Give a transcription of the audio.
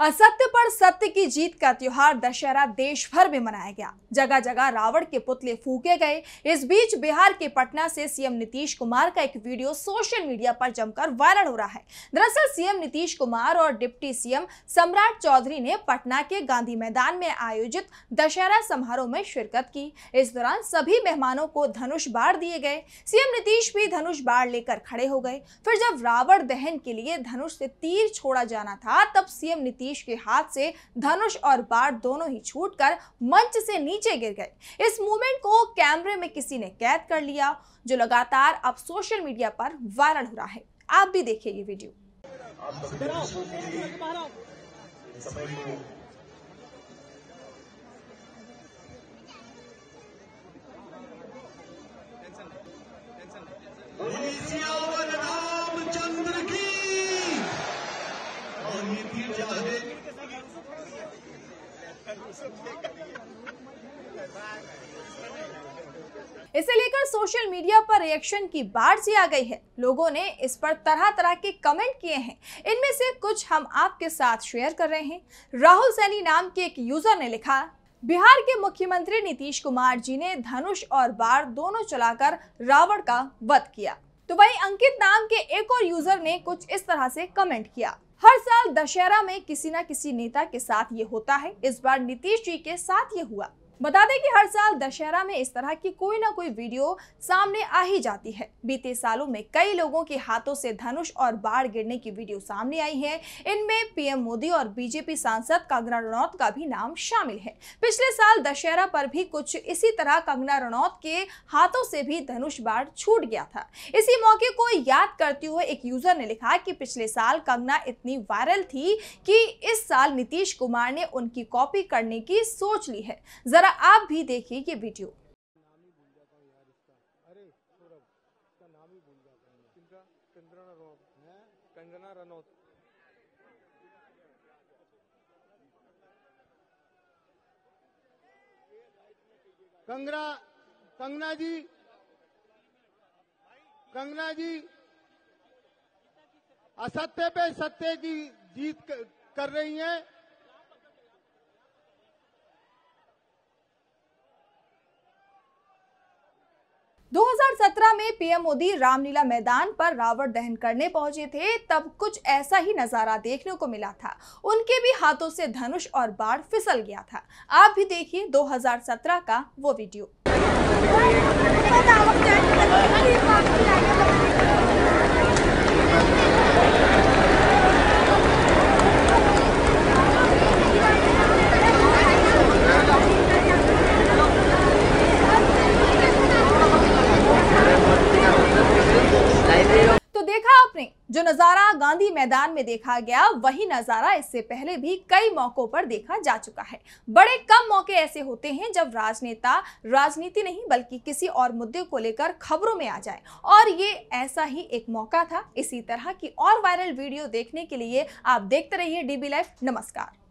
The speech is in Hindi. असत्य पर सत्य की जीत का त्योहार दशहरा देश भर में मनाया गया। जगह जगह रावण के पुतले फूंके गए। इस बीच बिहार के पटना से सीएम नीतीश कुमार का एक वीडियो सोशल मीडिया पर जमकर वायरल हो रहा है। दरअसल सीएम नीतीश कुमार और डिप्टी सीएम सम्राट चौधरी ने पटना के गांधी मैदान में आयोजित दशहरा समारोह में शिरकत की। इस दौरान सभी मेहमानों को धनुष बाण दिए गए। सीएम नीतीश भी धनुष बाण लेकर खड़े हो गए। फिर जब रावण दहन के लिए धनुष से तीर छोड़ा जाना था, तब सीएम के हाथ से धनुष और बाण दोनों ही छूटकर मंच से नीचे गिर गए। इस मूवमेंट को कैमरे में किसी ने कैद कर लिया, जो लगातार अब सोशल मीडिया पर वायरल हो रहा है। आप भी देखिए ये वीडियो। इसे लेकर सोशल मीडिया पर रिएक्शन की बाढ़ सी आ गई है। लोगों ने इस पर तरह तरह के कमेंट किए हैं। इनमें से कुछ हम आपके साथ शेयर कर रहे हैं। राहुल सैनी नाम के एक यूजर ने लिखा, बिहार के मुख्यमंत्री नीतीश कुमार जी ने धनुष और बाण दोनों चलाकर रावण का वध किया। तो वहीं अंकित नाम के एक और यूजर ने कुछ इस तरह से कमेंट किया, हर साल दशहरा में किसी ना किसी नेता के साथ ये होता है, इस बार नीतीश जी के साथ ये हुआ। बता दें कि हर साल दशहरा में इस तरह की कोई ना कोई वीडियो सामने आ ही जाती है। बीते सालों में कई लोगों के हाथों से धनुष और बाण गिरने की वीडियो सामने आई है। इनमें पीएम मोदी और बीजेपी सांसद कंगना रणौत का भी नाम शामिल है। पिछले साल दशहरा पर भी कुछ इसी तरह कंगना रणौत के हाथों से भी धनुष बाण छूट गया था। इसी मौके को याद करते हुए एक यूजर ने लिखा कि पिछले साल कंगना इतनी वायरल थी कि इस साल नीतीश कुमार ने उनकी कॉपी करने की सोच ली है। जरा आप भी देखिए ये वीडियो। कंगना रणौत कंगना जी असत्य पे सत्य की जीत कर रही हैं। में पीएम मोदी रामलीला मैदान पर रावण दहन करने पहुंचे थे, तब कुछ ऐसा ही नजारा देखने को मिला था। उनके भी हाथों से धनुष और बाण फिसल गया था। आप भी देखिए 2017 का वो वीडियो। जो नजारा गांधी मैदान में देखा गया, वही नजारा इससे पहले भी कई मौकों पर देखा जा चुका है। बड़े कम मौके ऐसे होते हैं जब राजनेता राजनीति नहीं बल्कि किसी और मुद्दे को लेकर खबरों में आ जाए, और ये ऐसा ही एक मौका था। इसी तरह की और वायरल वीडियो देखने के लिए आप देखते रहिए डीबी लाइव। नमस्कार।